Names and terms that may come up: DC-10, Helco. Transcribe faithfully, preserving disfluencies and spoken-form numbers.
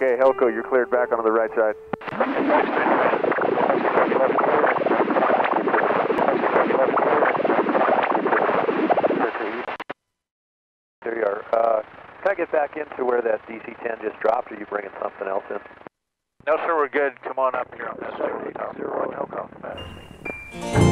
Okay, Helco, you're cleared back onto the right side. There you are. Uh, can I get back into where that D C ten just dropped, or are you bringing something else in? No, sir, we're good. Come on up here on this. Zero, zero, Helco.